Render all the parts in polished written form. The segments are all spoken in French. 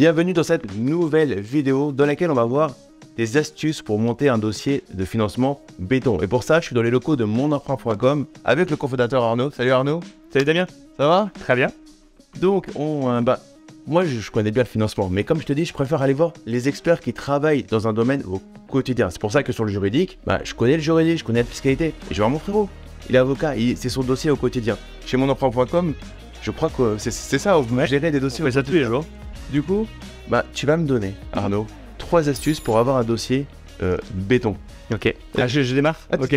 Bienvenue dans cette nouvelle vidéo dans laquelle on va voir des astuces pour monter un dossier de financement béton. Et pour ça, je suis dans les locaux de monemprunt.com avec le cofondateur Arnaud. Salut Arnaud. Salut Damien. Ça va? Très bien. Donc, moi, je connais bien le financement, mais comme je te dis, je préfère aller voir les experts qui travaillent dans un domaine au quotidien. C'est pour ça que sur le juridique, je connais le juridique, je connais la fiscalité. Et je vois mon frérot, il est avocat, c'est son dossier au quotidien. Chez monemprunt.com, je crois que c'est ça, gérer des dossiers. Ça tous les jours. Du coup, tu vas me donner, Arnaud, trois astuces pour avoir un dossier béton. Ok. Je démarre. Ok.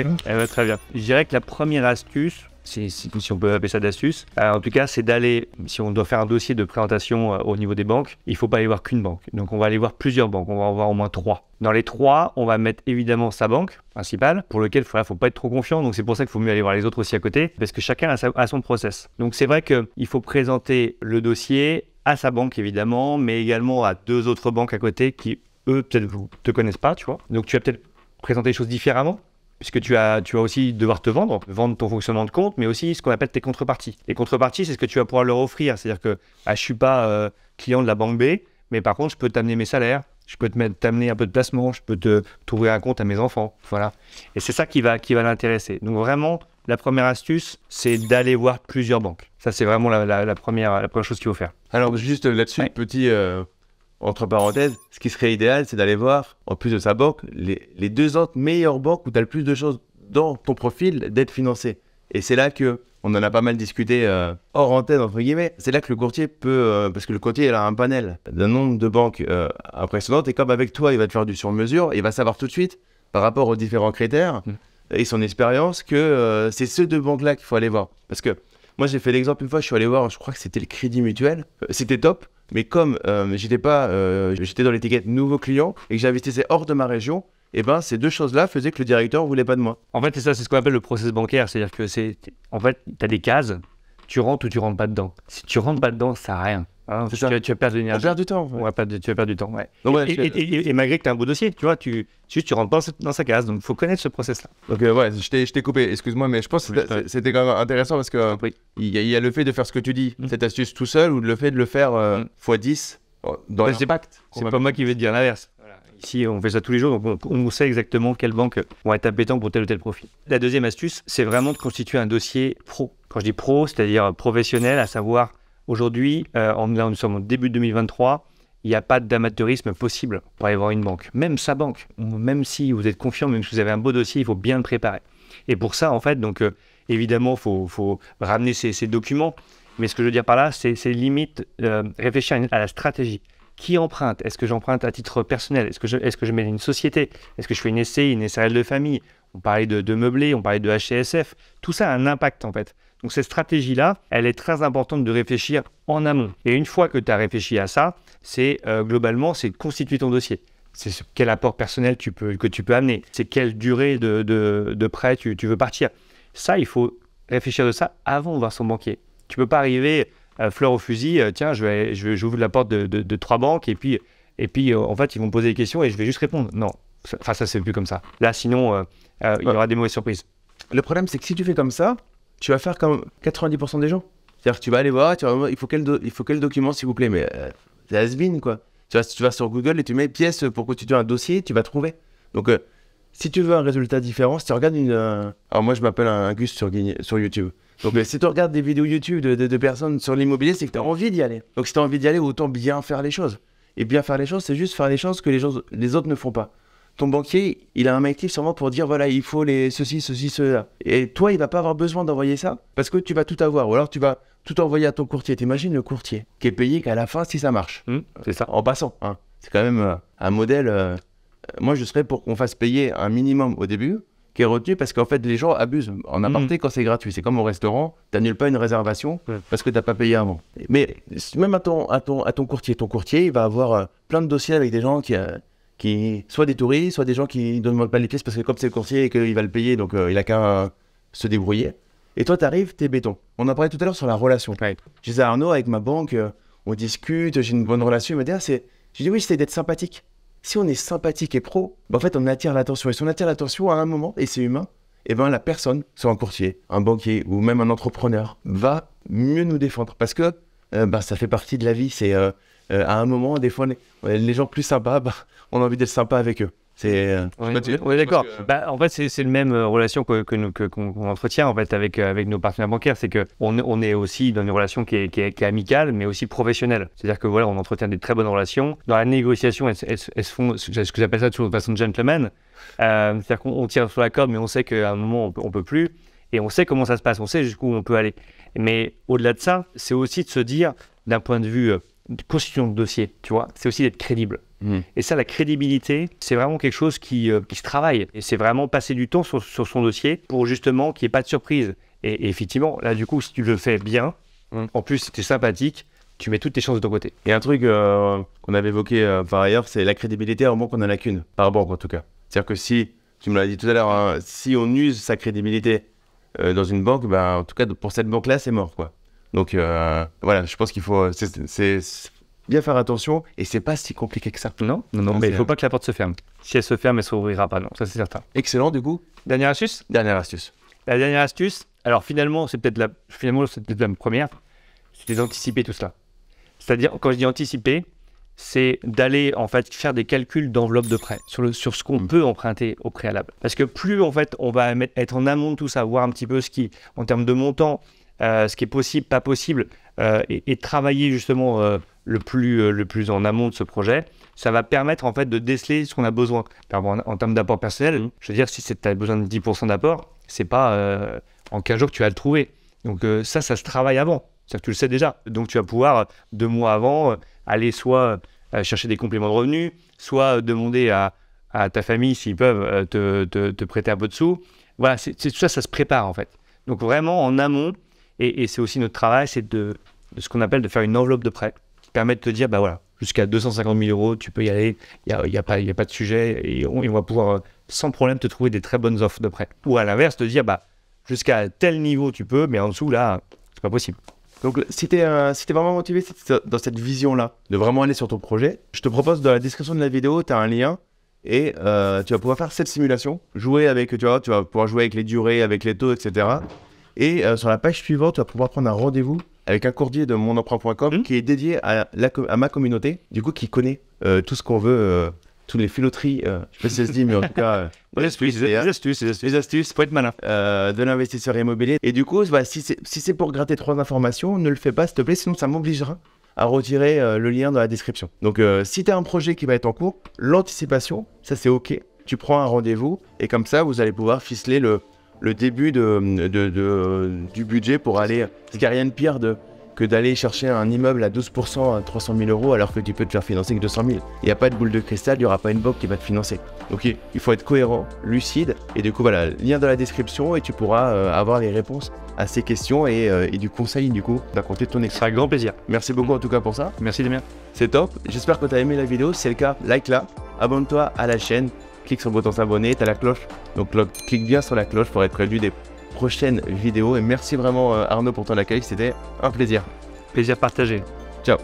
Très bien. Je dirais que la première astuce, si on peut appeler ça d'astuce, en tout cas, c'est d'aller, si on doit faire un dossier de présentation au niveau des banques, il ne faut pas aller voir qu'une banque. Donc, on va aller voir plusieurs banques. On va en voir au moins trois. Dans les trois, on va mettre évidemment sa banque principale, pour lequel il ne faut pas être trop confiant. Donc, c'est pour ça qu'il faut mieux aller voir les autres aussi à côté, parce que chacun a son process. Donc, c'est vrai qu'il faut présenter le dossier à sa banque, évidemment, mais également à deux autres banques à côté qui, eux, peut-être ne te connaissent pas, tu vois. Donc, tu vas peut-être présenter les choses différemment, puisque tu vas aussi devoir te vendre ton fonctionnement de compte, mais aussi ce qu'on appelle tes contreparties. Les contreparties, c'est ce que tu vas pouvoir leur offrir. C'est-à-dire que je ne suis pas client de la banque B, mais par contre, je peux t'amener mes salaires, je peux t'amener un peu de placement, je peux t'ouvrir un compte à mes enfants. Voilà. Et c'est ça qui va l'intéresser. Donc vraiment, la première astuce, c'est d'aller voir plusieurs banques. Ça, c'est vraiment la première chose qu'il faut faire. Alors juste là-dessus, petit... Entre parenthèses, ce qui serait idéal, c'est d'aller voir, en plus de sa banque, les deux autres meilleures banques où tu as le plus de choses dans ton profil d'être financé. Et c'est là que, on en a pas mal discuté hors antenne, entre guillemets, c'est là que le courtier peut, parce que le courtier il a un panel d'un nombre de banques impressionnantes, et comme avec toi, il va te faire du sur-mesure, il va savoir tout de suite, par rapport aux différents critères et son expérience, que c'est ces deux banques-là qu'il faut aller voir. Parce que moi, j'ai fait l'exemple une fois, je suis allé voir, je crois que c'était le Crédit Mutuel, c'était top. Mais comme j'étais dans l'étiquette nouveau client et que j'investissais hors de ma région, et ben ces deux choses-là faisaient que le directeur ne voulait pas de moi. En fait, c'est ça, c'est ce qu'on appelle le process bancaire. C'est-à-dire que tu as des cases, tu rentres ou tu ne rentres pas dedans. Si tu ne rentres pas dedans, ça n'a rien. Hein, tu vas perdre de l'énergie. Tu vas perdre du temps. Ouais. Tu vas perdre du temps, ouais. Donc, et malgré que tu as un beau dossier, tu vois, tu rentres pas dans sa case. Donc, il faut connaître ce process-là. Donc, ouais, je t'ai coupé, excuse-moi, mais je pense que c'était quand même intéressant parce que il y a le fait de faire ce que tu dis, cette astuce tout seul, ou le fait de le faire x10 dans les pactes. C'est pas moi qui vais te dire l'inverse. Ici, on fait ça tous les jours, donc on sait exactement quelles banques vont être appétentes pour tel ou tel profil. La deuxième astuce, c'est vraiment de constituer un dossier pro. Quand je dis pro, c'est-à-dire professionnel, à savoir... Aujourd'hui, là nous sommes au début 2023, il n'y a pas d'amateurisme possible pour aller voir une banque. Même sa banque, même si vous êtes confiant, même si vous avez un beau dossier, il faut bien le préparer. Et pour ça, en fait, donc, évidemment, il faut ramener ces documents. Mais ce que je veux dire par là, c'est limite réfléchir à la stratégie. Qui emprunte? Est-ce que j'emprunte à titre personnel? Est-ce que je mets une société? Est-ce que je fais une SCI, une SRL de famille? On parlait de meublé, on parlait de HCSF. Tout ça a un impact, en fait. Donc, cette stratégie-là, elle est très importante de réfléchir en amont. Et une fois que tu as réfléchi à ça, c'est globalement, c'est constituer ton dossier. C'est quel apport personnel que tu peux amener. C'est quelle durée de prêt tu veux partir. Ça, il faut réfléchir de ça avant de voir son banquier. Tu ne peux pas arriver fleur au fusil, tiens, j'ouvre la porte de trois banques et puis en fait, ils vont me poser des questions et je vais juste répondre. Non, enfin, ça, c'est plus comme ça. Là, sinon, il y aura des mauvaises surprises. Le problème, c'est que si tu fais comme ça, tu vas faire comme 90% des gens. C'est-à-dire que tu vas aller voir, il faut quel document, s'il vous plaît, mais c'est has-been, quoi. Tu vas sur Google et tu mets pièces pour constituer un dossier, tu vas trouver. Donc, si tu veux un résultat différent, si tu regardes une... Alors moi, je m'appelle un Gus sur YouTube. Donc, si tu regardes des vidéos YouTube de personnes sur l'immobilier, c'est que tu as envie d'y aller. Donc, si tu as envie d'y aller, autant bien faire les choses. Et bien faire les choses, c'est juste faire les choses que les autres ne font pas. Ton banquier, il a un mail clip sûrement pour dire voilà, il faut ceci, cela. Et toi, il va pas avoir besoin d'envoyer ça parce que tu vas tout avoir. Ou alors, tu vas tout envoyer à ton courtier. T'imagines le courtier qui est payé qu'à la fin si ça marche. C'est ça. En passant, hein. C'est quand même un modèle. Moi, je serais pour qu'on fasse payer un minimum au début qui est retenu parce qu'en fait, les gens abusent en aparté quand c'est gratuit. C'est comme au restaurant, tu n'annules pas une réservation parce que tu n'as pas payé avant. Mais même à ton courtier, il va avoir plein de dossiers avec des gens qui soit des touristes, soit des gens qui ne demandent pas les pièces parce que comme c'est le courtier et qu'il va le payer, donc il n'a qu'à se débrouiller. Et toi, tu arrives, tu es béton. On en parlait tout à l'heure sur la relation. Ouais. Je disais à Arnaud, avec ma banque, on discute, j'ai une bonne relation. Il me dit, je dis oui, c'est d'être sympathique. Si on est sympathique et pro, en fait, on attire l'attention. Et si on attire l'attention à un moment, et c'est humain, et ben la personne, soit un courtier, un banquier ou même un entrepreneur, va mieux nous défendre parce que ça fait partie de la vie. C'est à un moment, des fois, les gens plus sympas, bah, on a envie d'être sympa avec eux. Oui, d'accord. Que... Bah, en fait, c'est la même relation qu'on entretient en fait, avec nos partenaires bancaires. C'est qu'on est aussi dans une relation qui est amicale, mais aussi professionnelle. C'est-à-dire que voilà, on entretient des très bonnes relations. Dans la négociation, elles se font, ce que j'appelle ça toujours de façon gentleman. C'est-à-dire qu'on tire sur la corde, mais on sait qu'à un moment, on ne peut plus. Et on sait comment ça se passe, on sait jusqu'où on peut aller. Mais au-delà de ça, c'est aussi de se dire, d'un point de vue de constitution de dossier, tu vois, c'est aussi d'être crédible. Et ça, la crédibilité, c'est vraiment quelque chose qui se travaille. Et c'est vraiment passer du temps sur son dossier pour justement qu'il n'y ait pas de surprise. Et effectivement, là, du coup, si tu le fais bien, en plus, tu es sympathique, tu mets toutes tes chances de ton côté. Et un truc qu'on avait évoqué par ailleurs, c'est la crédibilité au moment qu'on en a qu'une, par banque en tout cas. C'est-à-dire que si, tu me l'as dit tout à l'heure, hein, si on use sa crédibilité dans une banque, bah, en tout cas, pour cette banque-là, c'est mort, quoi. Donc, voilà, je pense qu'il faut... bien faire attention, et c'est pas si compliqué que ça. Non, non, non, mais il faut pas que la porte se ferme. Si elle se ferme, elle s'ouvrira pas, non, ça c'est certain. Excellent, du coup. Dernière astuce ? Dernière astuce. La dernière astuce, alors finalement, c'est peut-être la première, c'est d'anticiper tout cela. C'est-à-dire, quand je dis anticiper, c'est d'aller en fait faire des calculs d'enveloppe de prêt sur ce qu'on peut emprunter au préalable. Parce que plus en fait on va être en amont de tout ça, voir un petit peu ce qui, en termes de montant, ce qui est possible, pas possible, et travailler justement... le plus en amont de ce projet, ça va permettre en fait de déceler ce qu'on a besoin. En termes d'apport personnel, je veux dire, si tu as besoin de 10% d'apport, c'est pas en 15 jours que tu vas le trouver. Donc ça se travaille avant, c'est-à-dire que tu le sais déjà. Donc tu vas pouvoir, 2 mois avant, aller soit chercher des compléments de revenus, soit demander à ta famille s'ils peuvent te prêter un peu de sous. Voilà, tout ça, ça se prépare en fait. Donc vraiment en amont, et c'est aussi notre travail, c'est de ce qu'on appelle de faire une enveloppe de prêt. Permet de te dire, bah voilà, jusqu'à 250 000 €, tu peux y aller, il n'y a pas de sujet, et on va pouvoir sans problème te trouver des très bonnes offres de prêt. Ou à l'inverse, te dire, bah jusqu'à tel niveau tu peux, mais en dessous, là, c'est pas possible. Donc, si tu es vraiment motivé dans cette vision-là, de vraiment aller sur ton projet, je te propose, dans la description de la vidéo, tu as un lien, et tu vas pouvoir faire cette simulation, jouer avec, tu vas pouvoir jouer avec les durées, avec les taux, etc. Et sur la page suivante, tu vas pouvoir prendre un rendez-vous avec un courtier de monemprunt.com qui est dédié à ma communauté, du coup, qui connaît tout ce qu'on veut, toutes les filoteries, je ne sais pas si ça se dit, mais en tout cas... les astuces, faut être malin. De l'investisseur immobilier. Et du coup, bah, si c'est pour gratter 3 informations, ne le fais pas, s'il te plaît, sinon ça m'obligera à retirer le lien dans la description. Donc, si tu as un projet qui va être en cours, l'anticipation, ça c'est OK. Tu prends un rendez-vous et comme ça, vous allez pouvoir ficeler le début du budget pour aller... Parce qu'il n'y a rien de pire que d'aller chercher un immeuble à 12% à 300 000 € alors que tu peux te faire financer que 200 000. Il n'y a pas de boule de cristal, il n'y aura pas une banque qui va te financer. Donc il faut être cohérent, lucide. Et du coup, voilà, lien dans la description et tu pourras avoir les réponses à ces questions et du conseil du coup d'un côté de ton expérience. Avec grand plaisir. Merci beaucoup en tout cas pour ça. Merci Damien. C'est top. J'espère que tu as aimé la vidéo. Si c'est le cas, like-la, abonne-toi à la chaîne. Clique sur le bouton s'abonner, t'as la cloche, donc clique bien sur la cloche pour être prévenu des prochaines vidéos. Et merci vraiment Arnaud pour ton accueil, c'était un plaisir. Plaisir partagé. Ciao.